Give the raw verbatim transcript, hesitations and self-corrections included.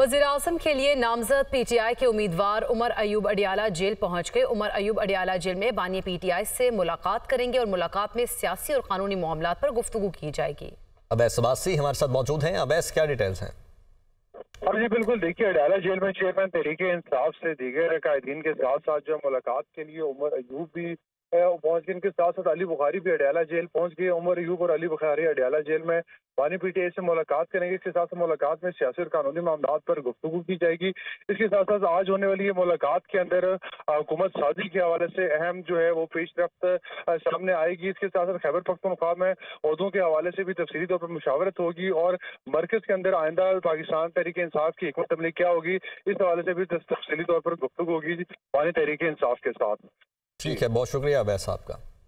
वज़ीर-ए-आज़म के लिए नामजद पीटीआई के उम्मीदवार उमर अयूब अडियाला जेल पहुंच गए। उमर अयूब अडियाला जेल में बानी पीटीआई से मुलाकात करेंगे और मुलाकात में सियासी और कानूनी मामलों पर गुफ्तगू की जाएगी। अवैस अब्बासी हमारे साथ मौजूद हैं। अवैस, क्या डिटेल्स हैं? अब जी बिल्कुल, देखिए अडियाला जेल में चेयरमैन तहरीक इंसाफ से दीगर कायदीन के साथ साथ जो मुलाकात के लिए उमर अयूब भी पहुंच गए, इनके साथ साथ अली बुखारी भी अडियाला जेल पहुंच गए। उमर अयूब और अली बुखारी अडियाला जेल में बानी पीटीआई से मुलाकात करेंगे। इसके साथ मुलाकात में सियासी और कानूनी मामलों पर गुफ्तगू की जाएगी। इसके साथ साथ आज होने वाली ये मुलाकात के अंदर हुकूमत साजी के हवाले से अहम जो है वो पेशरफ्त सामने आएगी। इसके साथ साथ खैबर पख्तूनख्वा में औहदों के हवाले से भी तफसीली तौर पर मुशावरत होगी और मरकज के अंदर आइंदा पाकिस्तान तहरीक इंसाफ की हुकूमत अमली क्या होगी, इस हवाले से भी तफसीली तौर पर गुफ्तगू होगी बानी तहरीक इंसाफ के साथ। ठीक है, बहुत शुक्रिया अवैस आपका।